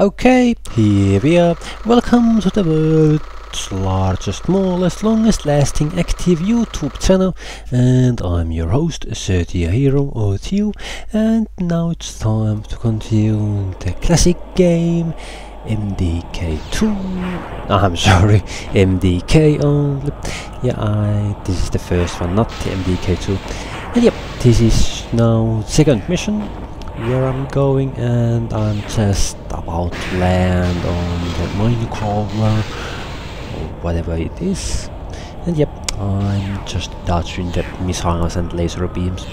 Okay, here we are. Welcome to the world's largest, smallest, longest lasting active YouTube channel, and I'm your host, SirTeoHero or Theo, and now it's time to continue the classic game MDK2. I'm sorry, MDK only. Yeah, this is the first one, not the MDK2. And yep, this is now second mission where I'm going, and I'm just about to land on the Minecrawler or whatever it is. And yep, I'm just dodging the missiles and laser beams.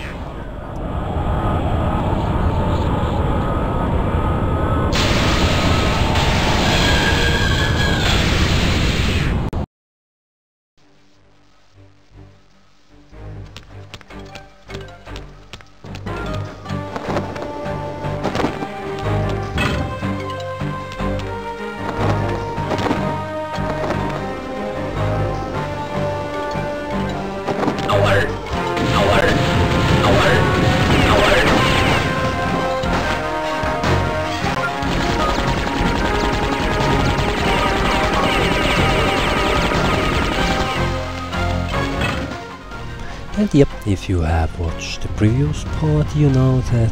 And yep, if you have watched the previous part, you know that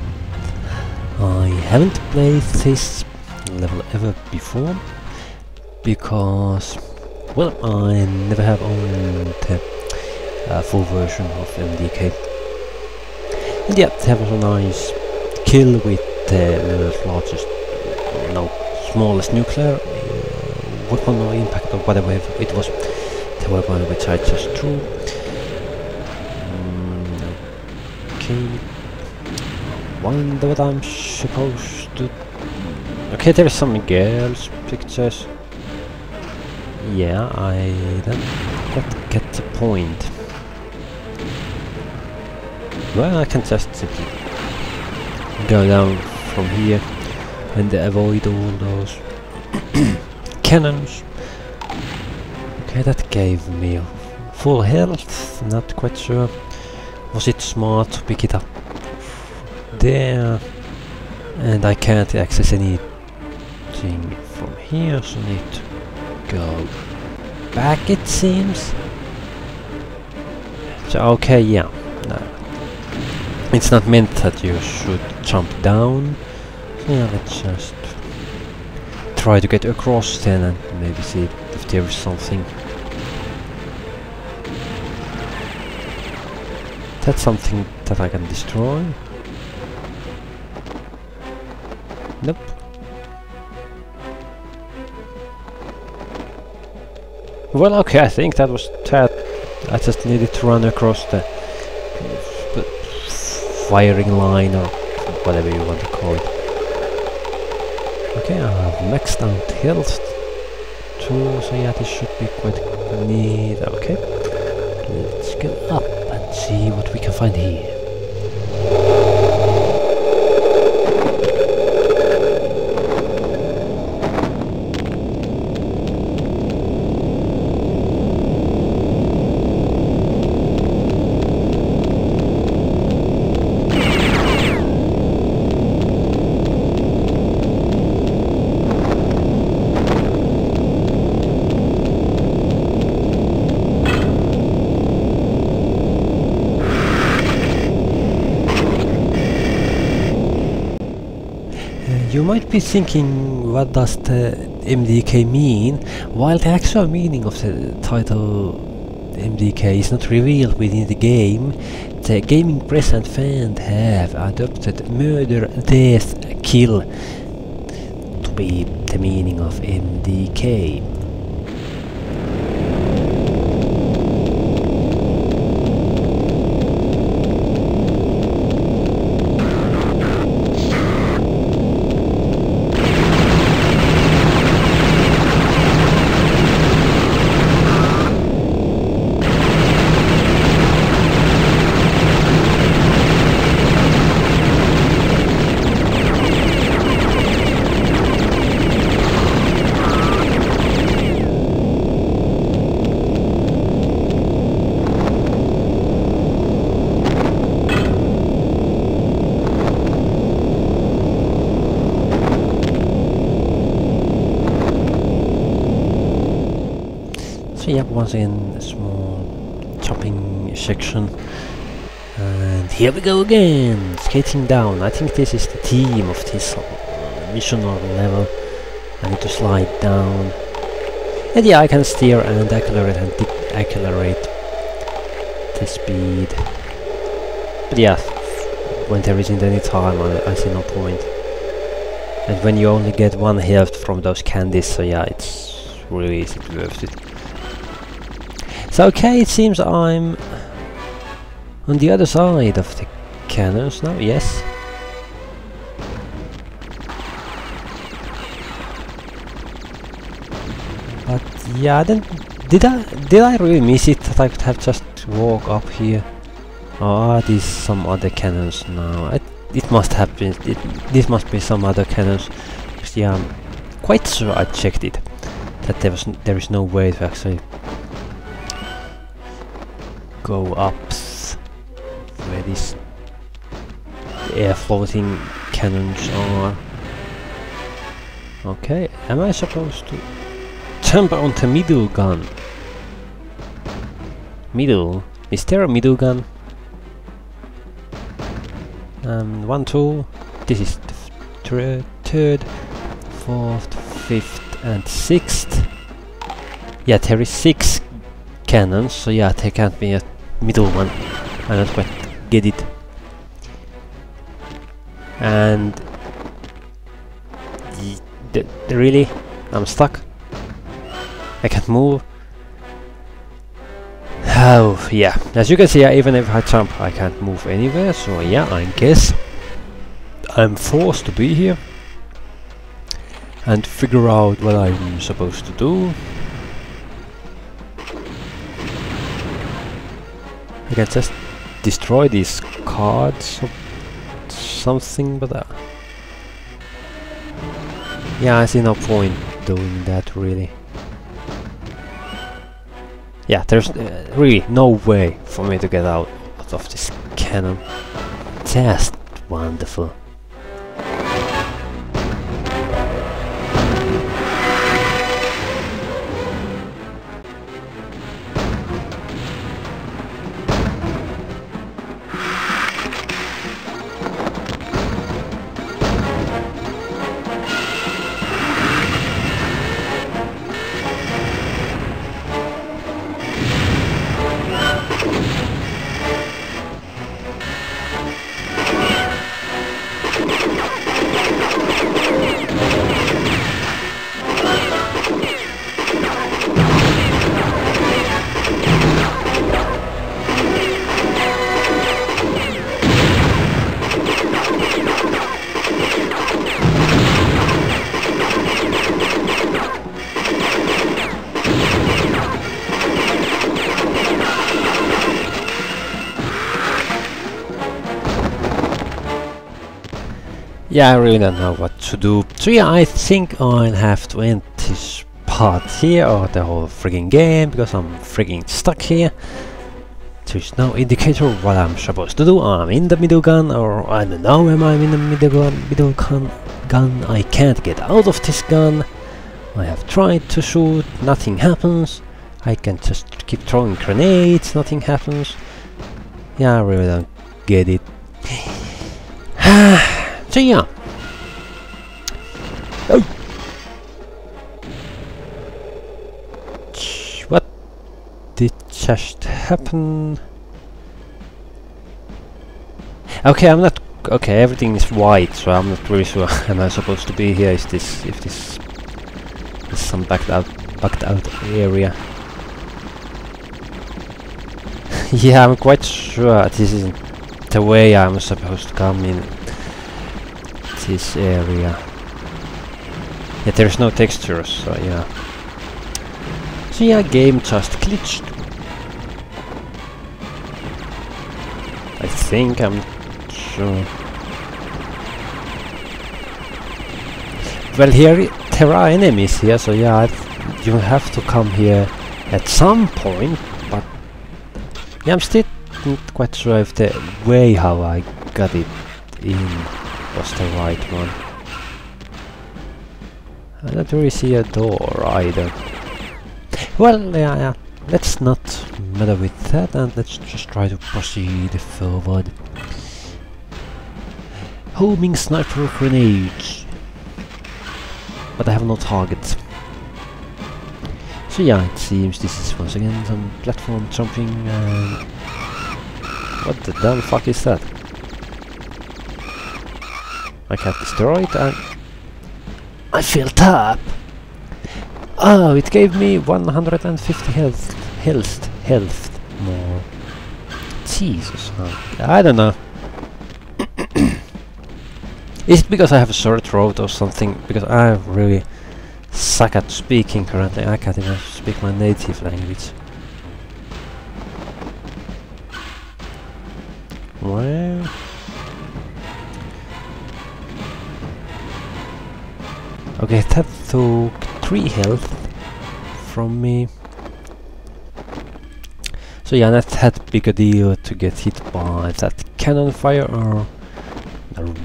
I haven't played this level ever before, because, well, I never have owned the full version of MDK. And yep, that was a nice kill with the largest, no, smallest nuclear weapon or impact or whatever it was, the weapon which I just threw. Wonder what I'm supposed to... Okay, there is some girls' pictures. Yeah, I don't quite get the point. Well, I can just simply go down from here and avoid all those cannons. Okay, that gave me full health, not quite sure. Was it smart to pick it up there? And I can't access anything from here, so I need to go back, it seems. So, okay, yeah. No. It's not meant that you should jump down. So yeah, let's just try to get across then and maybe see if there is something. That's something that I can destroy. Nope. Well, okay, I think that was that. I just needed to run across the firing line or whatever you want to call it. Okay, I have maxed out health too, so yeah, this should be quite neat. Okay, let's get up. See what we can find here. You might be thinking, what does the MDK mean, while the actual meaning of the title MDK is not revealed within the game. The gaming press and fans have adopted murder, death, kill to be the meaning of MDK. once again a small chopping section. And here we go again, skating down. I think this is the theme of this mission or level. I need to slide down. And yeah, I can steer and accelerate and accelerate the speed. But yeah, when there isn't any time, I see no point. And when you only get one health from those candies, so yeah, it's really easy to nerf it. So okay, it seems I'm on the other side of the cannons now, yes. But yeah, then did I really miss it that I could have just walked up here? Ah, these some other cannons now. It must have been. This must be some other cannons. Yeah, I'm quite sure I checked it. That there is no way to actually go up where these air floating cannons are. Okay, am I supposed to jump on the middle gun? Middle? Is there a middle gun? 1, 2. This is the third, fourth, fifth, and sixth. Yeah, there is 6 cannons, so yeah, there can't be a middle one. I don't quite get it. And really, I'm stuck. I can't move. Oh yeah, as you can see, even if I jump, I can't move anywhere, so yeah, I guess I'm forced to be here and figure out what I'm supposed to do. I can just destroy these cards or something, but yeah, I see no point doing that, really. Yeah, there's really no way for me to get out of this cannon. Just wonderful. Yeah, I really don't know what to do. So yeah, I think I'll have to end this part here, or the whole frigging game, because I'm frigging stuck here. There's no indicator of what I'm supposed to do. I'm in the middle gun, or I don't know, am I in the middle gun? I can't get out of this gun. I have tried to shoot, nothing happens. I can just keep throwing grenades, nothing happens. Yeah, I really don't get it. So yeah. Oh. What did just happen? Okay, I'm not. Okay, everything is white, so I'm not really sure. Am I supposed to be here? Is this is some backed out area? Yeah, I'm quite sure this isn't the way I'm supposed to come in. This area. Yeah, there's no textures, so yeah. So yeah, game just glitched. I think, I'm not sure. Well, here there are enemies here, so yeah, you have to come here at some point, but yeah, I'm still not quite sure if the way how I got it in was the right one. I don't really see a door either. Well, yeah, Let's not matter with that, and let's just try to proceed forward. Homing sniper grenades, but I have no target. So yeah, it seems this is once again some platform jumping. What the damn fuck is that? I got destroyed. I filled up. Oh, it gave me 150 health more. Jesus, I don't know. Is it because I have a sore throat or something? Because I really suck at speaking currently. I can't even speak my native language. Well, okay, that took 3 health from me. So yeah, not that big a deal to get hit by that cannon fire or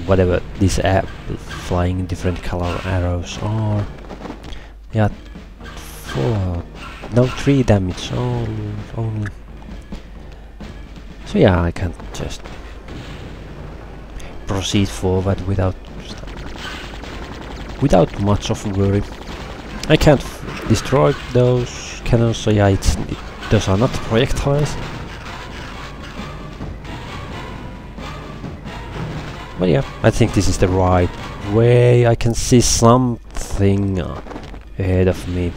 whatever this app flying different color arrows are. Yeah, 3 damage only. So yeah, I can't just proceed forward without much of worry. I can't destroy those cannons, so yeah, those are not projectiles. But yeah, I think this is the right way. I can see something ahead of me.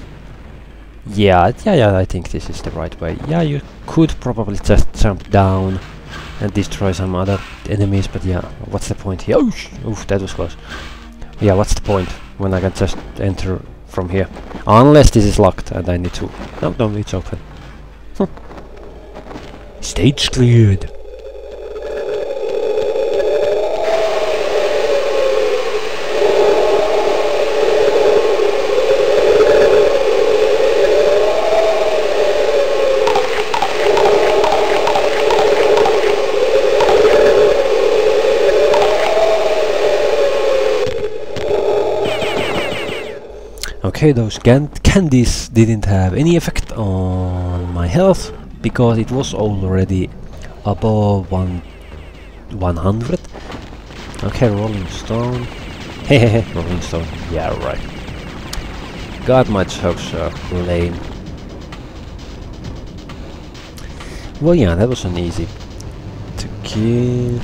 Yeah, I think this is the right way. Yeah, you could probably just jump down and destroy some other enemies, but yeah, what's the point here? Oof, that was close. Yeah, what's the point when I can just enter from here? Unless this is locked and I need to... No, it's open. Huh. Stage cleared. Okay, those candies didn't have any effect on my health because it was already above 100. Okay, rolling stone. Hehehe, rolling stone. Yeah, right. God, my jokes are lame. Well, yeah, that was an easy to kill.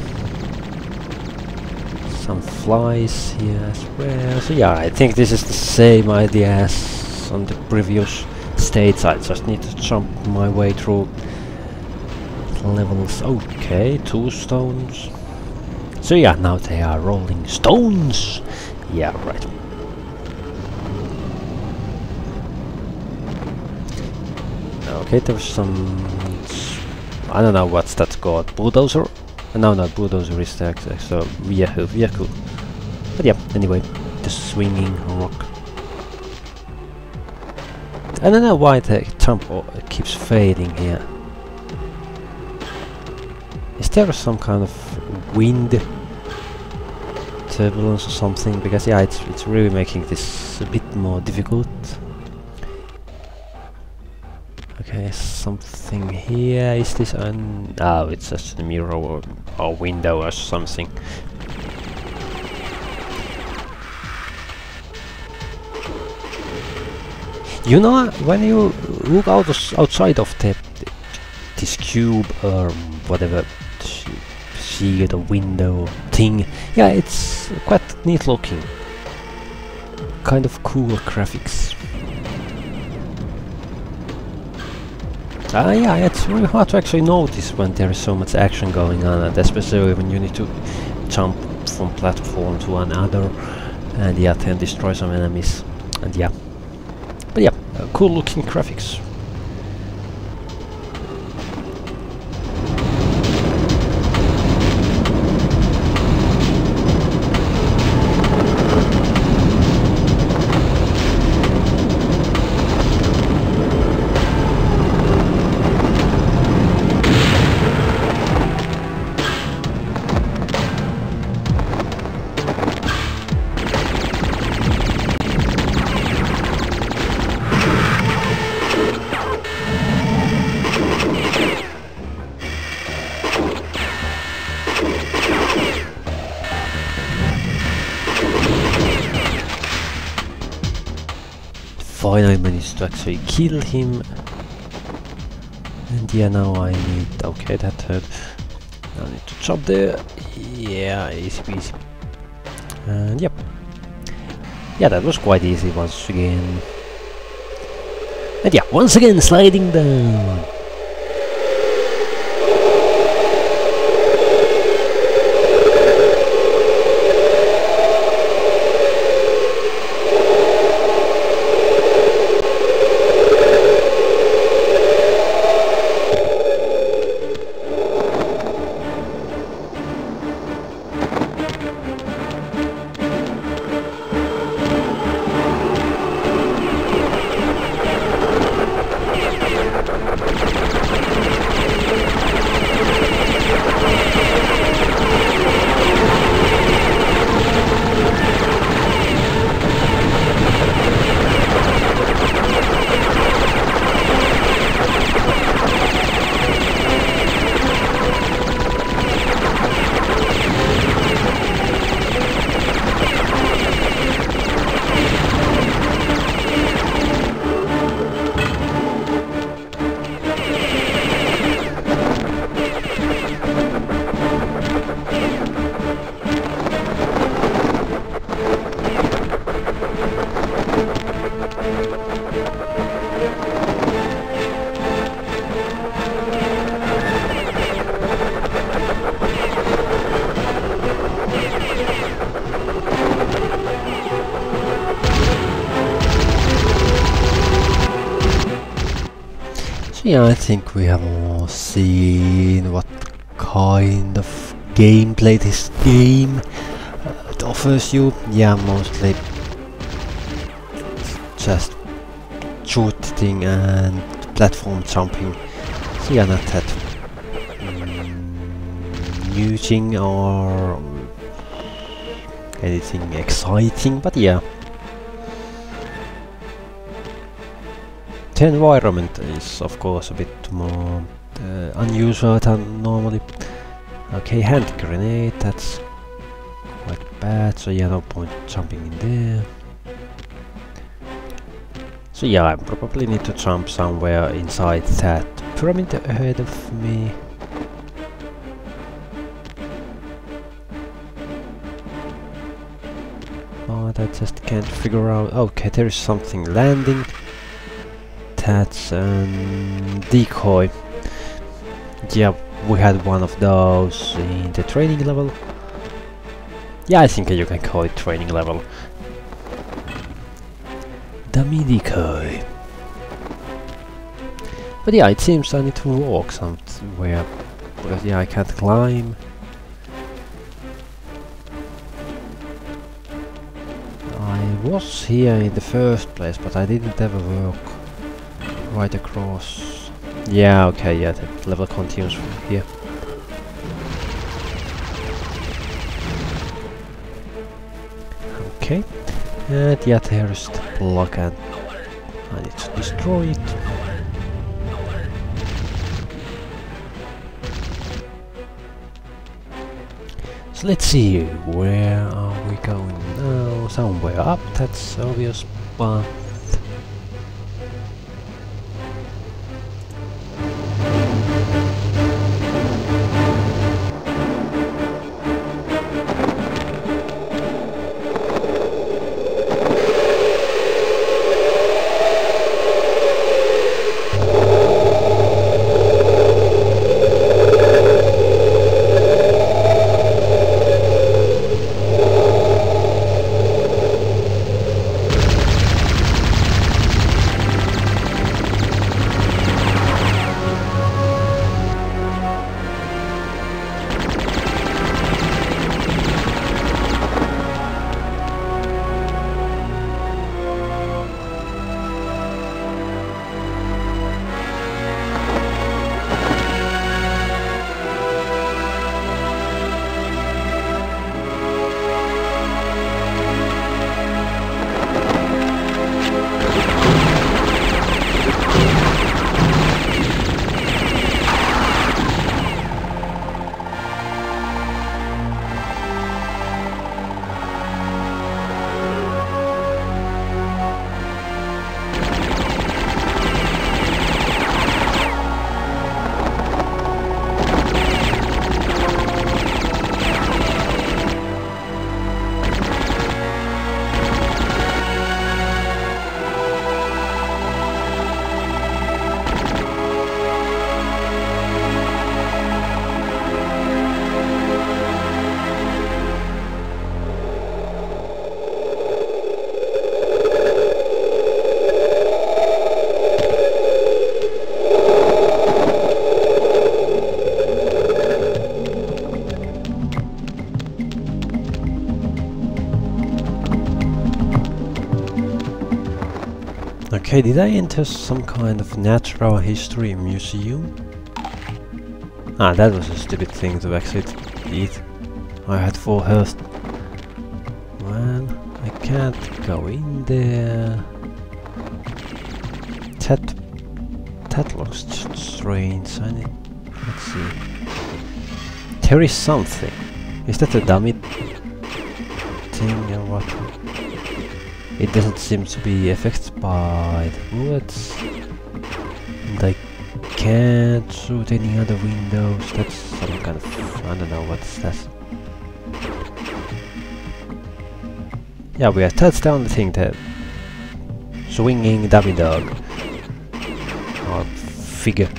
Some flies here as well. So yeah, I think this is the same idea as on the previous stage. I just need to jump my way through levels. Okay, 2 stones. So yeah, now they are rolling stones. Yeah, right. Okay, there's some... I don't know what's that called. Bulldozer? No, not bulldozer is the so vehicle. But yeah, anyway, the swinging rock. I don't know why the jump keeps failing here. Is there some kind of wind turbulence or something? Because yeah, it's really making this a bit more difficult. Okay, something here. Is this an... Oh, it's just a mirror or window or something. You know, when you look outside of this cube or whatever, see the window thing. Yeah, it's quite neat looking. Kind of cool graphics. Yeah, it's really hard to actually notice when there is so much action going on, and especially when you need to jump from platform to another, and yeah, then destroy some enemies, and yeah. But yeah, cool looking graphics. finally managed to actually kill him. And yeah, now I need... okay, that hurt. I need to chop there. Yeah, easy peasy. And yep. Yeah, that was quite easy once again. And yeah, once again sliding down. Yeah, I think we have all seen what kind of gameplay this game offers you. Yeah, mostly just shooting and platform jumping. So yeah, not that using or anything exciting, but yeah. The environment is of course a bit more unusual than normally. Okay, hand grenade, that's quite bad, so yeah, no point jumping in there. So yeah, I probably need to jump somewhere inside that pyramid ahead of me. But I just can't figure out... okay, there is something landing. That's a decoy. Yeah, we had one of those in the training level. Yeah, I think you can call it training level. Dummy decoy. But yeah, it seems I need to walk somewhere. But yeah, I can't climb. I was here in the first place, but I didn't ever walk right across. Yeah, okay, yeah, the level continues from here. Okay, and yeah, there is the block and I need to destroy it. So let's see, where are we going now? Somewhere up, that's obvious, but... Okay, did I enter some kind of natural history museum? Ah, that was a stupid thing to exit. Eat. I had full health. Well, I can't go in there. That looks strange. I need. Let's see. There is something. Is that a dummy thing or what? It doesn't seem to be affected by the bullets. And I can't shoot any other windows. That's some kind of... I don't know what's that. Yeah, we are touched down the thing that... Swinging dummy dog. Or figure.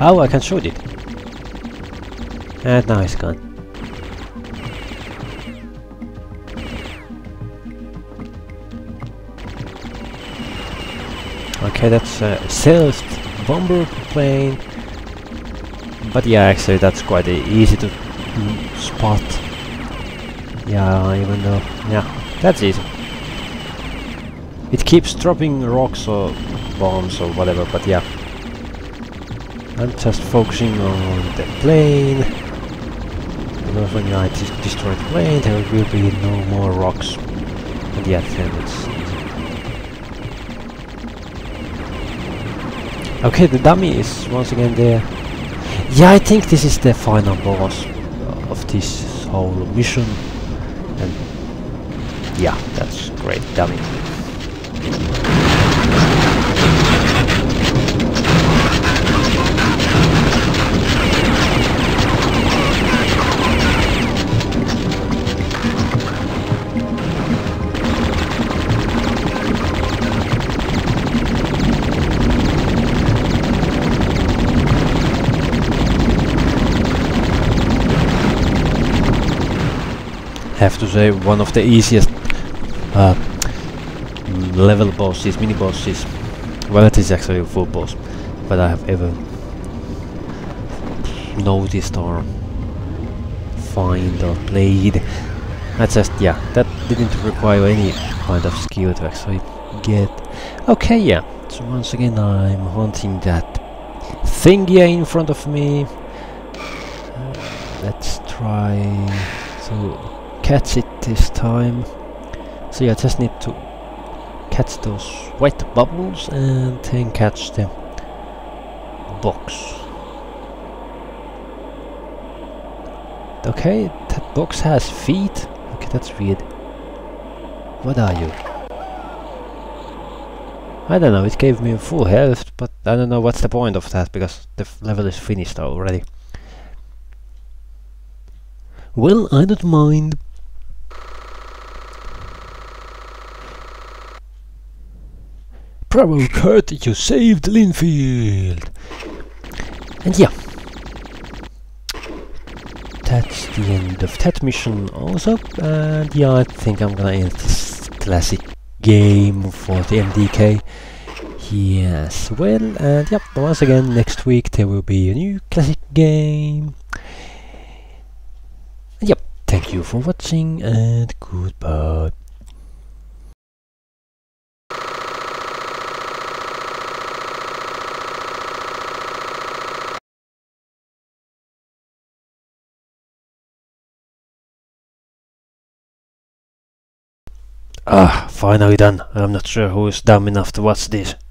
Oh, I can shoot it. And now it's gone. Okay, that's a stealth bomber plane. But yeah, actually that's quite easy to spot. Yeah, even though... Yeah, that's easy. It keeps dropping rocks or bombs or whatever, but yeah. I'm just focusing on the plane. Because when I destroy the plane, there will be no more rocks. And yeah, then it's easy. Okay, the dummy is once again there. Yeah, I think this is the final boss of this whole mission. And yeah, that's great dummy. Have to say, one of the easiest level bosses, mini bosses. Well, it is actually a full boss, but I have ever noticed or find or played. I just, yeah, that didn't require any kind of skill to actually get. Okay, yeah. So once again, I'm hunting that thing here in front of me. Let's try to catch it this time. So yeah, I just need to catch those white bubbles and then catch the box. Okay, that box has feet. Okay, that's weird. What are you? I don't know, it gave me full health, but I don't know what's the point of that because the level is finished already. Well, I don't mind. Bravo, Kurt, you saved Linfield! And yeah. That's the end of that mission also. And yeah, I think I'm gonna end this classic game for the MDK here as well. And yeah, once again, next week there will be a new classic game. And yep, thank you for watching and goodbye. Ah, finally done. I'm not sure who is dumb enough to watch this.